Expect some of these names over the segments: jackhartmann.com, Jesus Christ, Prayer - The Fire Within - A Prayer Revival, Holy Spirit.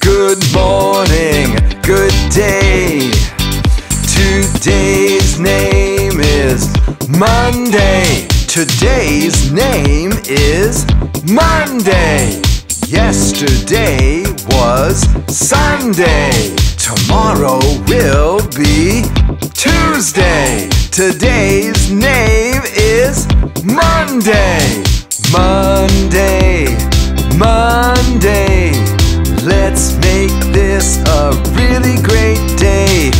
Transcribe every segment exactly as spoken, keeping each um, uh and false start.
Good morning, good day. Today's name is Monday. Today's name is Monday. Yesterday was Sunday. Tomorrow will be Tuesday. Today's name is Monday. Monday, Monday. Let's make this a really great day.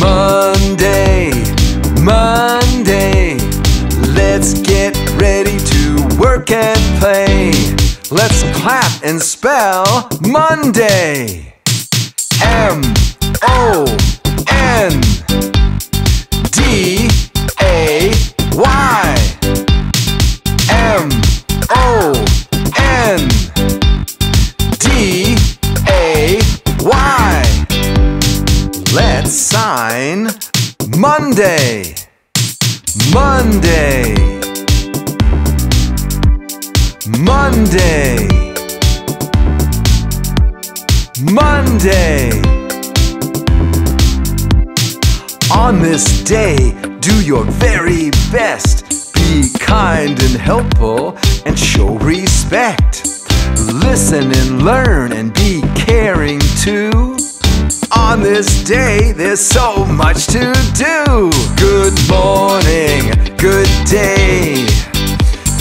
Monday, Monday. Let's get ready to work and play. Let's clap and spell Monday. M O N D A Y. M O N D A Y. Let's sign Monday. Monday. Monday. Monday. On this day, do your very best. Be kind and helpful and show respect. Listen and learn and be caring too. On this day, there's so much to do. Good morning, good day.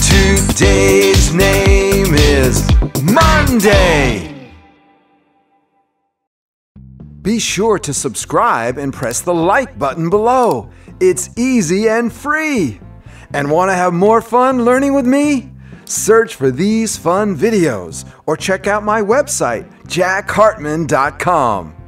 Today's name is Monday. Be sure to subscribe and press the like button below. It's easy and free. And want to have more fun learning with me? Search for these fun videos or check out my website, jack hartmann dot com.